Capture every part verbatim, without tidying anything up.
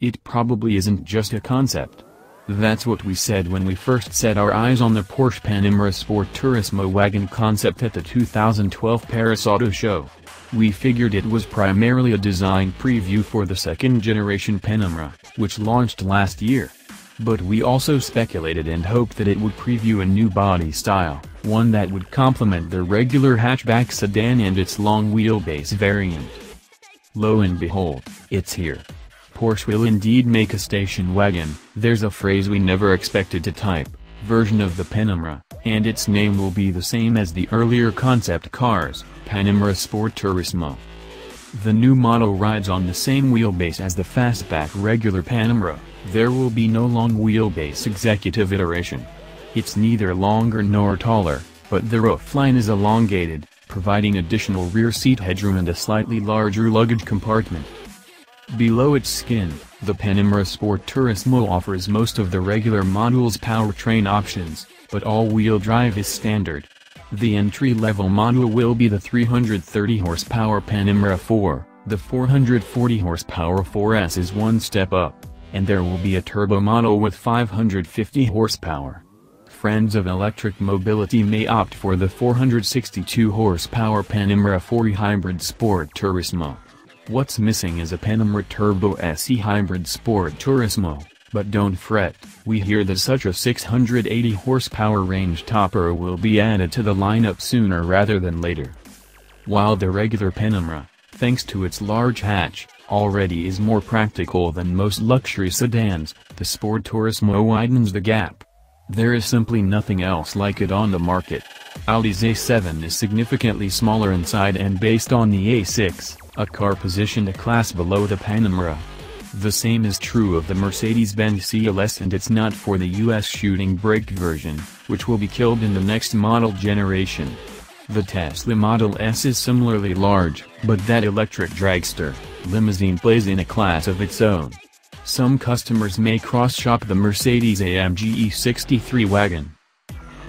It probably isn't just a concept. That's what we said when we first set our eyes on the Porsche Panamera Sport Turismo wagon concept at the two thousand twelve Paris Auto Show. We figured it was primarily a design preview for the second-generation Panamera, which launched last year. But we also speculated and hoped that it would preview a new body style, one that would complement the regular hatchback sedan and its long wheelbase variant. Lo and behold, it's here. Porsche will indeed make a station wagon, there's a phrase we never expected to type, version of the Panamera, and its name will be the same as the earlier concept cars, Panamera Sport Turismo. The new model rides on the same wheelbase as the fastback regular Panamera, there will be no long wheelbase executive iteration. It's neither longer nor taller, but the roofline is elongated, providing additional rear seat headroom and a slightly larger luggage compartment. Below its skin, the Panamera Sport Turismo offers most of the regular model's powertrain options, but all-wheel drive is standard. The entry-level model will be the three hundred thirty horsepower Panamera four, the four hundred forty horsepower four S is one step up, and there will be a turbo model with five hundred fifty horsepower. Friends of electric mobility may opt for the four hundred sixty-two horsepower Panamera four E-Hybrid Sport Turismo. What's missing is a Panamera Turbo S E-Hybrid Sport Turismo, but don't fret, we hear that such a six hundred eighty horsepower range topper will be added to the lineup sooner rather than later. While the regular Panamera, thanks to its large hatch, already is more practical than most luxury sedans, the Sport Turismo widens the gap. There is simply nothing else like it on the market. Audi's A seven is significantly smaller inside and based on the A six. A car positioned a class below the Panamera. The same is true of the Mercedes-Benz C L S, and it's not for the U S Shooting Brake version, which will be killed in the next model generation. The Tesla Model S is similarly large, but that electric dragster, limousine plays in a class of its own. Some customers may cross-shop the Mercedes A M G E sixty-three wagon.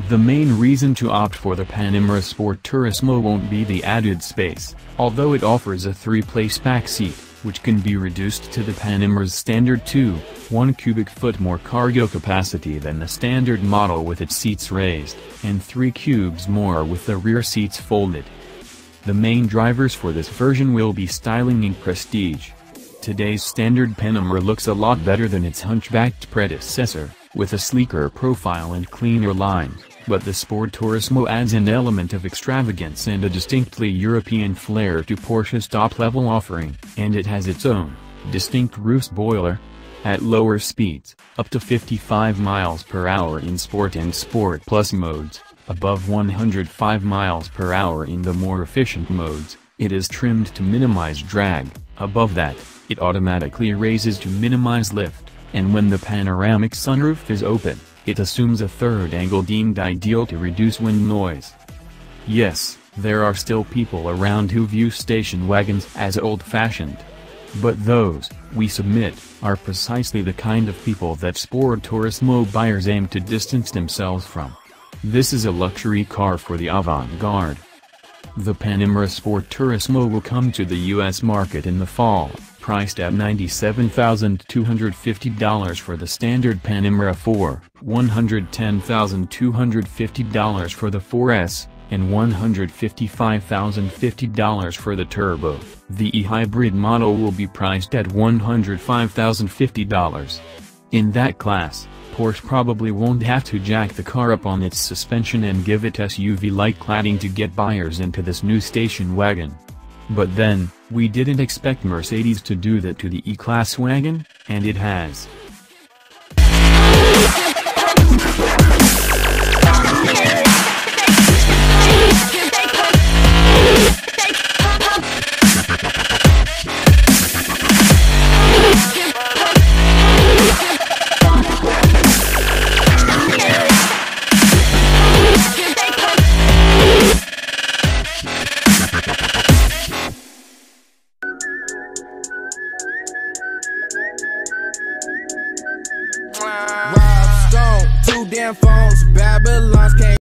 The main reason to opt for the Panamera Sport Turismo won't be the added space, although it offers a three-place backseat, which can be reduced to the Panamera's standard two point one cubic foot more cargo capacity than the standard model with its seats raised, and three cubes more with the rear seats folded. The main drivers for this version will be styling and prestige. Today's standard Panamera looks a lot better than its hunchbacked predecessor, with a sleeker profile and cleaner lines, but the Sport Turismo adds an element of extravagance and a distinctly European flair to Porsche's top-level offering, and it has its own distinct roof spoiler. At lower speeds, up to fifty-five miles per hour in Sport and Sport Plus modes, above one hundred five miles per hour in the more efficient modes, it is trimmed to minimize drag. Above that, it automatically raises to minimize lift. And when the panoramic sunroof is open, it assumes a third angle deemed ideal to reduce wind noise. Yes, there are still people around who view station wagons as old-fashioned. But those, we submit, are precisely the kind of people that Sport Turismo buyers aim to distance themselves from. This is a luxury car for the avant-garde. The Panamera Sport Turismo will come to the U S market in the fall, priced at ninety-seven thousand two hundred fifty dollars for the standard Panamera four, one hundred ten thousand two hundred fifty dollars for the four S, and one hundred fifty-five thousand fifty dollars for the Turbo. The e-hybrid model will be priced at one hundred five thousand fifty dollars. In that class, Porsche probably won't have to jack the car up on its suspension and give it S U V-like cladding to get buyers into this new station wagon. But then, we didn't expect Mercedes to do that to the E-Class wagon, and it has. Rhinestone, two damn phones, Babylon's came.